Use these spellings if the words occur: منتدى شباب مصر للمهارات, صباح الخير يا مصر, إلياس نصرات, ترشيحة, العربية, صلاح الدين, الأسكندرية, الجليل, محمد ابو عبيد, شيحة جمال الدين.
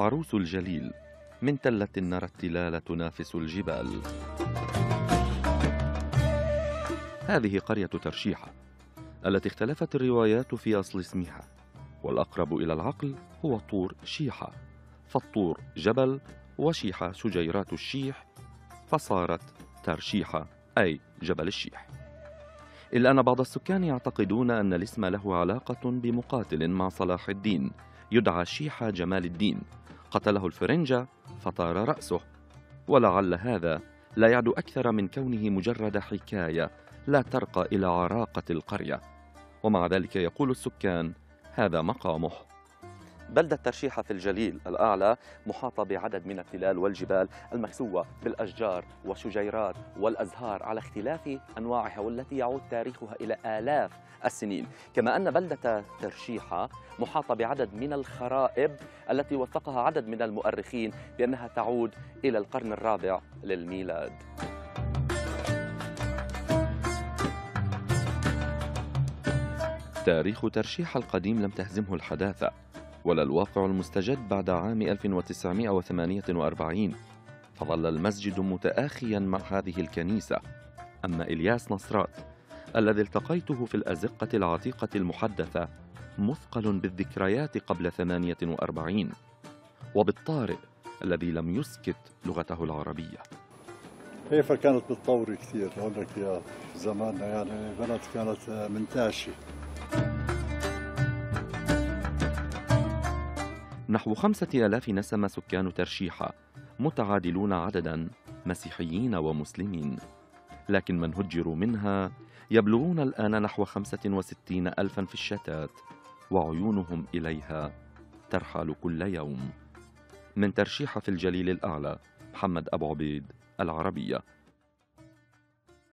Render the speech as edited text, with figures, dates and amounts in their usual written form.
عروس الجليل من تلة نرى التلال تنافس الجبال. هذه قرية ترشيحة التي اختلفت الروايات في أصل اسمها، والأقرب إلى العقل هو طور شيحة، فالطور جبل وشيحة شجيرات الشيح، فصارت ترشيحة أي جبل الشيح. إلا أن بعض السكان يعتقدون أن الاسم له علاقة بمقاتل مع صلاح الدين يدعى شيحة جمال الدين، قتله الفرنجة فطار رأسه، ولعل هذا لا يعد أكثر من كونه مجرد حكاية لا ترقى إلى عراقة القرية، ومع ذلك يقول السكان هذا مقامه. بلدة ترشيحة في الجليل الأعلى محاطة بعدد من التلال والجبال المكسوة بالأشجار والشجيرات والأزهار على اختلاف أنواعها، والتي يعود تاريخها إلى آلاف السنين. كما أن بلدة ترشيحة محاطة بعدد من الخرائب التي وثقها عدد من المؤرخين بأنها تعود إلى القرن الرابع للميلاد. تاريخ ترشيحة القديم لم تهزمه الحداثة ولا الواقع المستجد بعد عام 1948، فظل المسجد متآخيا مع هذه الكنيسة. أما إلياس نصرات الذي التقيته في الأزقة العتيقة المحدثة مثقل بالذكريات قبل 48، وبالطارئ الذي لم يسكت لغته العربية. كيف كانت بتطور كثير، أقول لك يا زماننا يعني بلد كانت منتعشة. نحو 5000 نسمة سكان ترشيحة متعادلون عددا مسيحيين ومسلمين، لكن من هجروا منها يبلغون الآن نحو 65,000 في الشتات، وعيونهم إليها ترحل كل يوم. من ترشيحة في الجليل الأعلى، محمد ابو عبيد، العربية.